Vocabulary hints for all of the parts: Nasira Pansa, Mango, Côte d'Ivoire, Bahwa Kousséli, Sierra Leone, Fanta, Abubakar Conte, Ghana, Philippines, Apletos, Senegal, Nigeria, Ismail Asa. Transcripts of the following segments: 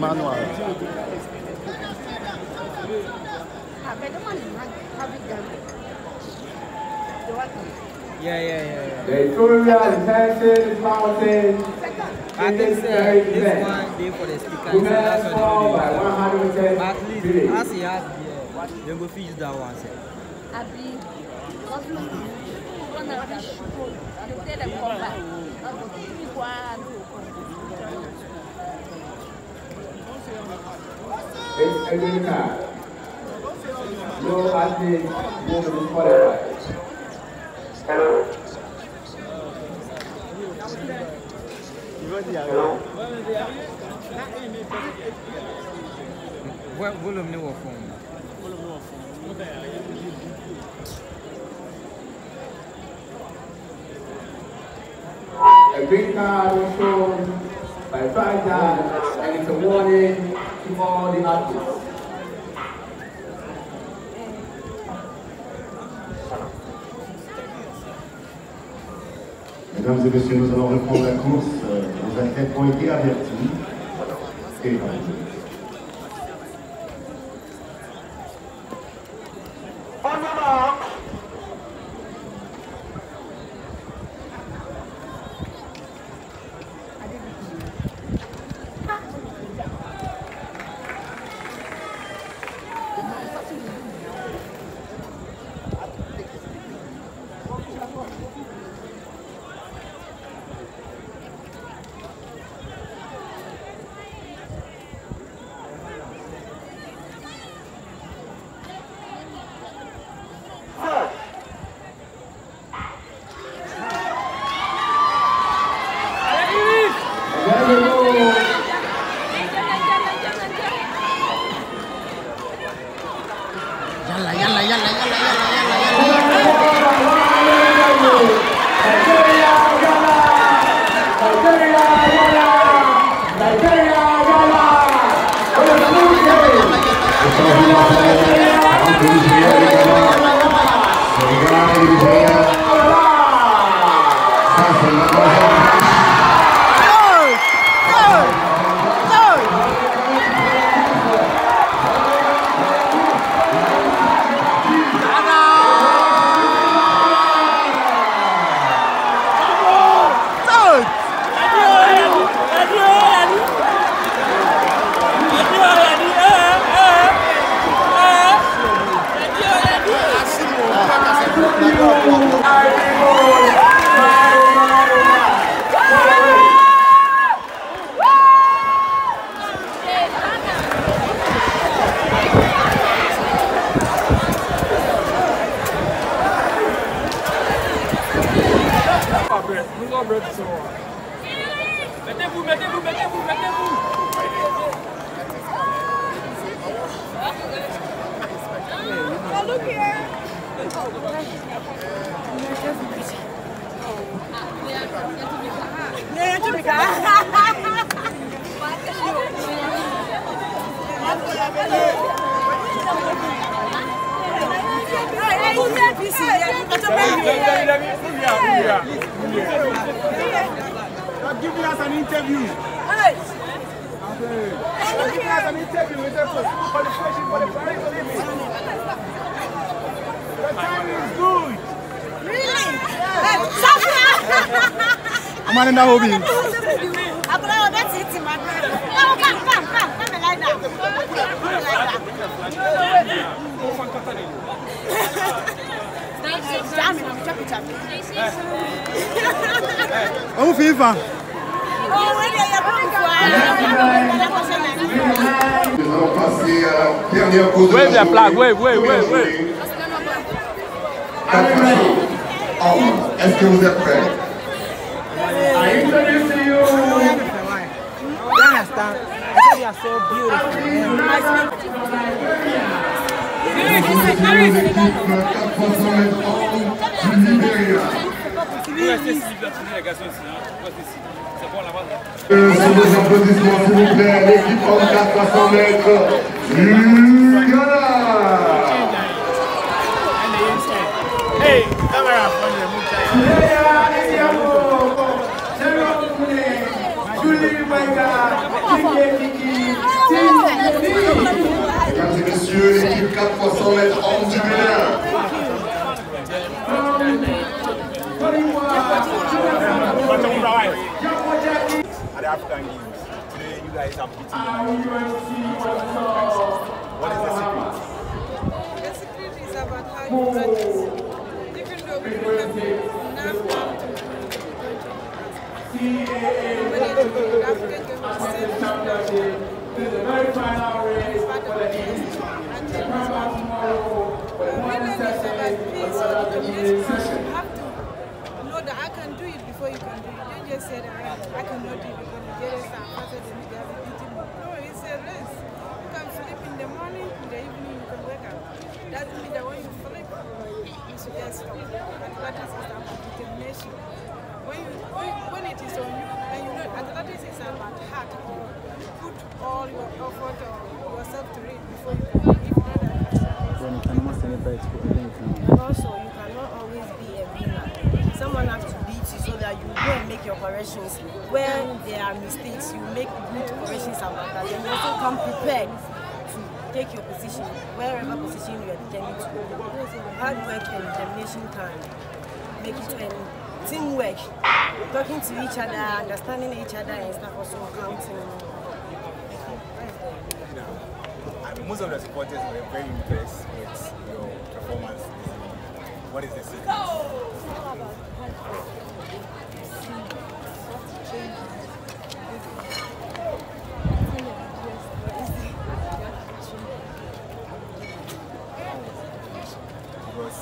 manual. Yeah. The tutorial intention is mountain. I think this one day for the speaker. You can fall by 110. At least, as he has, they will finish that one. It's America. No athlete will be qualified. What volume new phone? A green card was shown by Friday, and it's a warning to all the athletes. Mesdames et messieurs, nous allons reprendre la course. Les athlètes ont été avertis. Et guys are beating What is the secret? The secret is about how you practice. Even though we don't have time to I cannot do it because the jealous and faster than they have a beating. No, it's a rest. You can sleep in the morning, in the evening, you can wake up. That means that when you flip, you should just stop. Athletics is about determination. When it is on you, and you know athletics is about heart. You put all your effort or yourself to it before you can leave. When you cannot celebrate, and also, you cannot always be a winner. Someone has to beat you so that you go and make your corrections. Where there are mistakes, you make good corrections about that. And you also come prepared to take your position, wherever position you are determined to go. Hard work and determination can make it to teamwork. Talking to each other, understanding each other, and stuff also counting. Most of the supporters were very impressed with your performance. What is the secret? Because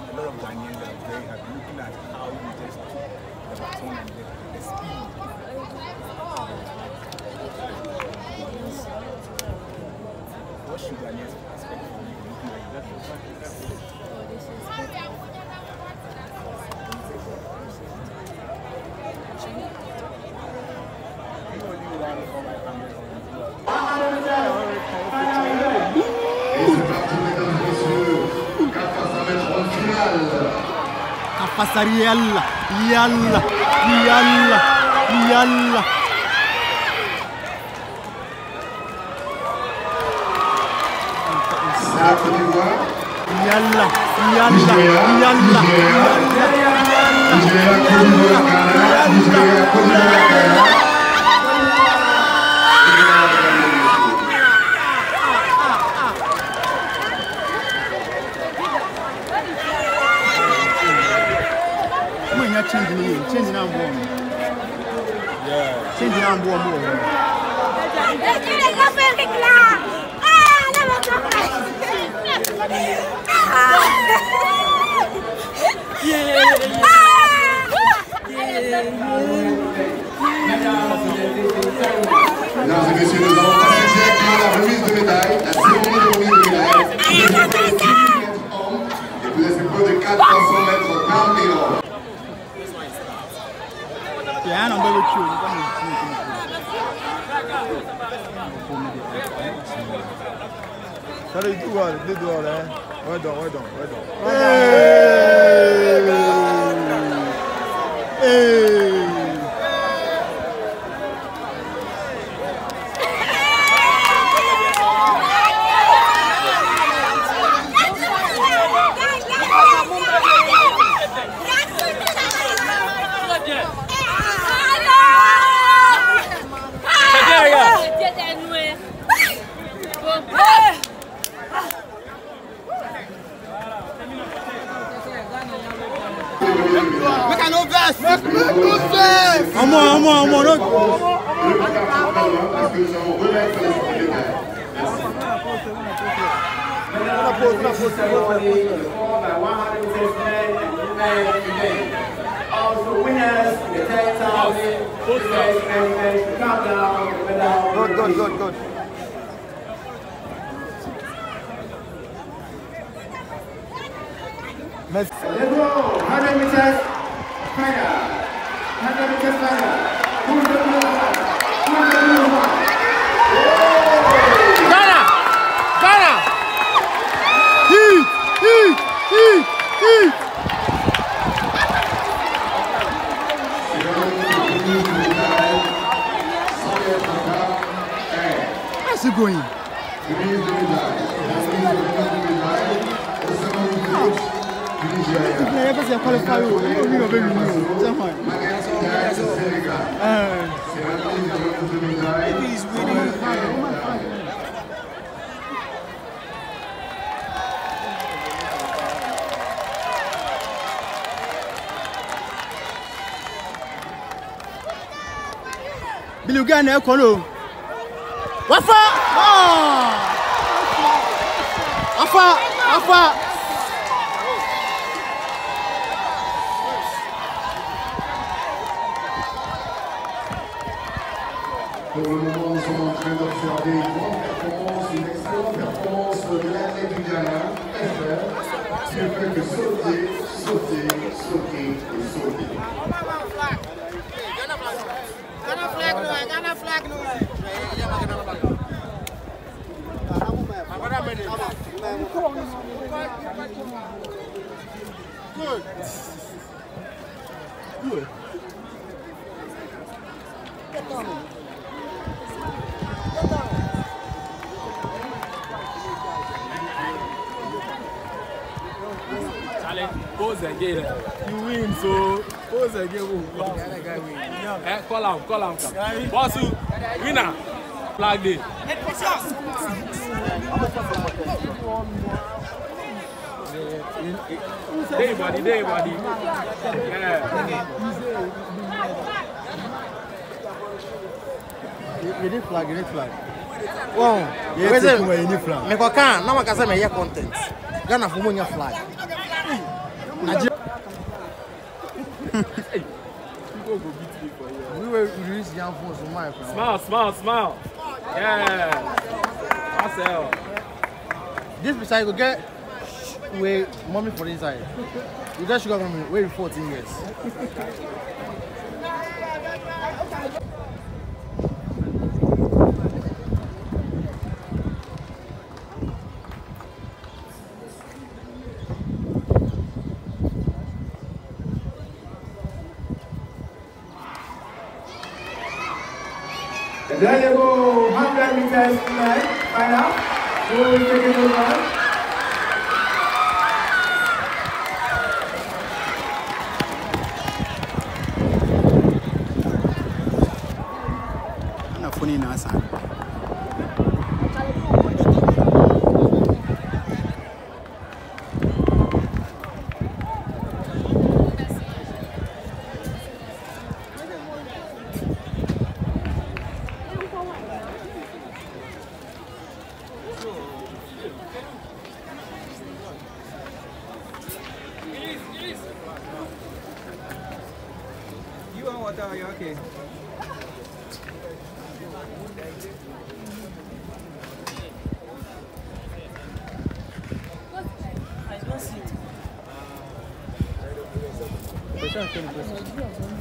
a lot of Ghanaians are very happy looking at how you just the baton and the speed. What should Ghanaians expect from you looking at Pasar yalla yalla yalla yalla yalla yalla Mesdames et messieurs, nous allons passer à la remise de médaille, la cérémonie de remise de médaille. Et vous laissez peu de 400 mètres par mètre. Yeah, I'm going to Allez, deux doigts là. Ouais, hey! Good. Let's go. 100 meters final. 100 meters final. Who's the winner? Ghana! Ghana! He! Going. Wafa! Pour le moment, nous sommes en train d'observer une grande performance, une excellente performance de l'athlète du Ghana, FR, qui ne fait que sauter, sauter, sauter et sauter. Ghana flag, nous. Good. Good. Pose again. You win, so pose again. Hey, call him. Boss, winner. Flag day. Day, buddy. Yeah. You need flag. Wow. Yes, you need flag. Me kwa kan, na wakaza me ya content. Gana fumo nya flag. Smile. Yeah. Awesome. This beside you get with mommy for inside. You guys sugar mommy. Wait 14 years. There you go, 100 meters tonight, final. So we'll take it over. I'm not funny now, son. Okay. Nigeria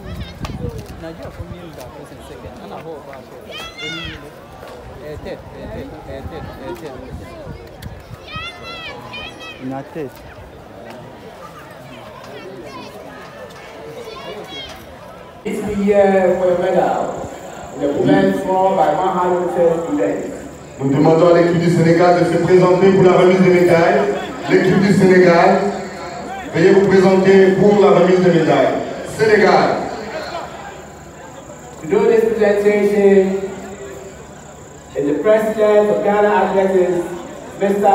for me that person second and a whole back. Third. It's the year for a medal. The women's won by 100 students. Nous demandons à l'équipe du Sénégal de se présenter pour la remise des médailles. L'équipe du Sénégal, veuillez vous présenter pour la remise des médailles. Sénégal. To do this presentation is the president of Ghana Athletics, Mr.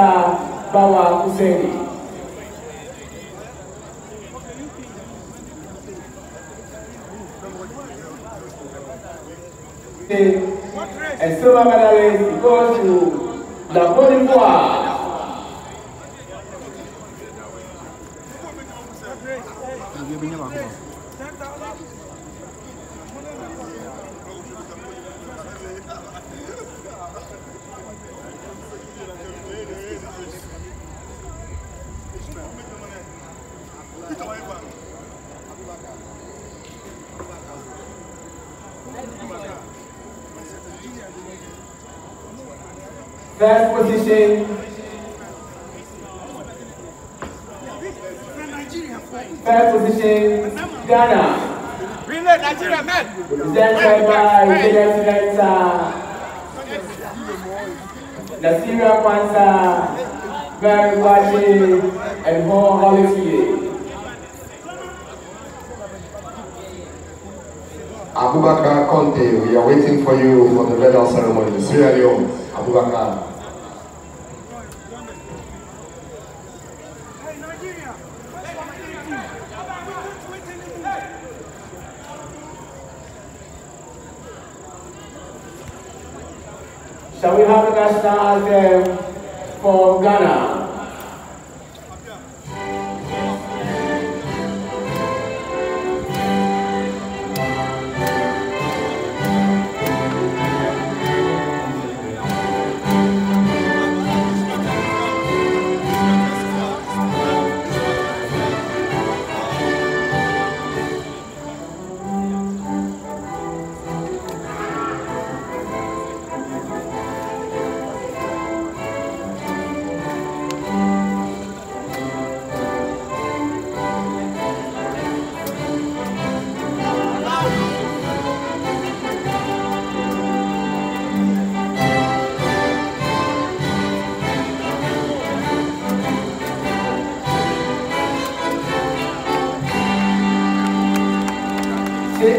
Bahwa Kousséli. And silver medalist goes to the Côte d'Ivoire. First position. Ghana. Represent Nigeria, man. Represented by Resident Director, Nasira Pansa, very watching. and Holifier. Abubakar Conte, we are waiting for you for the medal ceremony. Sierra Leone, Abubakar. Shall we have a national anthem for Ghana?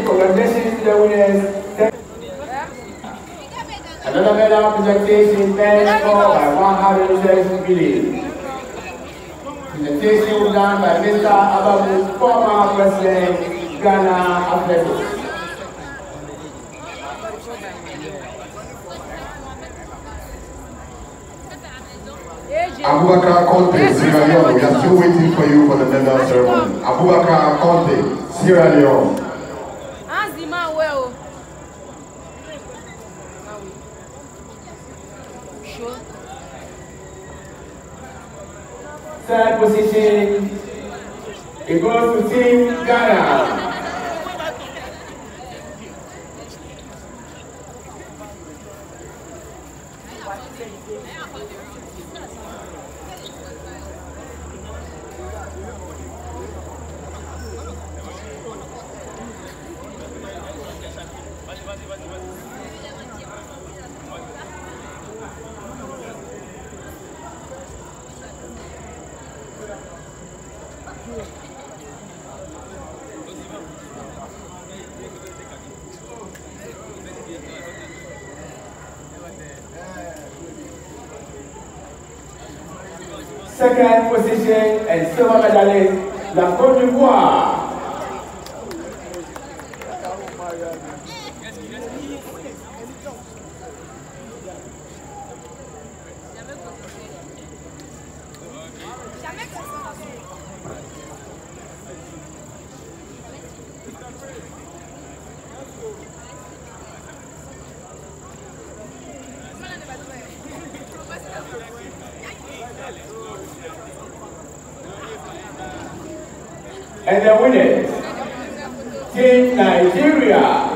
Congratulations to the winners. Another medal presentation paid for by 100 million. Presentation done by Mr. Ababoo, former president, Ghana Apletos. Abubakar Conte, Sierra Leone, we are still waiting for you for the medal ceremony. Abubakar Conte, Sierra Leone. Third position, it goes to Team Ghana. Second position and silver medalist, La Côte d'Ivoire. And the winners, Team Nigeria.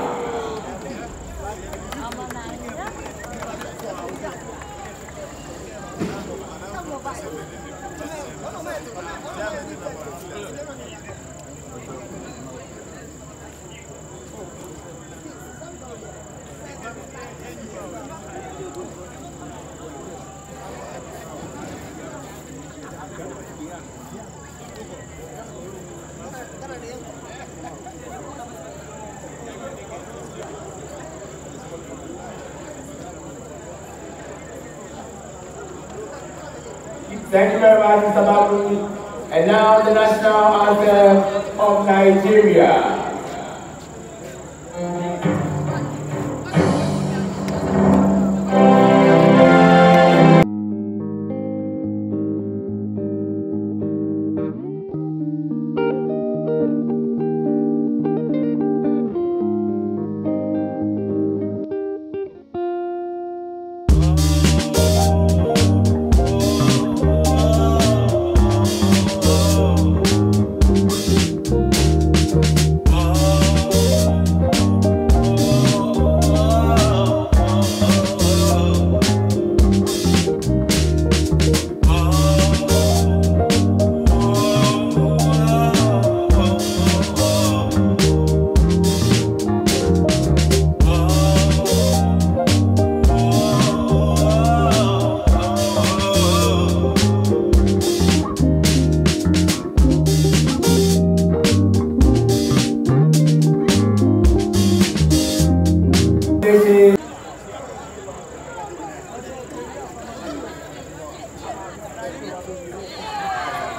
Thank you very much, Mr. Ababoo. And now the national anthem of Nigeria.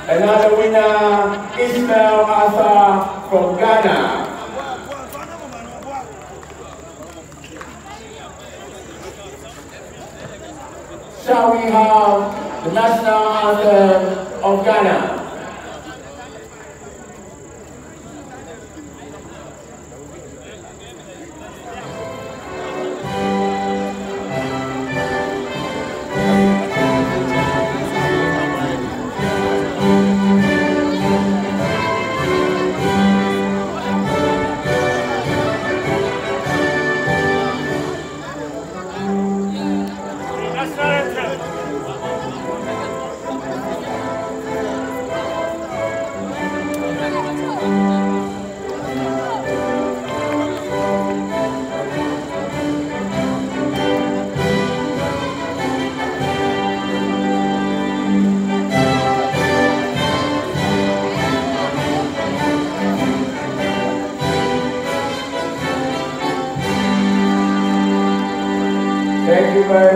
Another winner, Ismail Asa from Ghana. Shall we have the national anthem of Ghana? Thank you very much.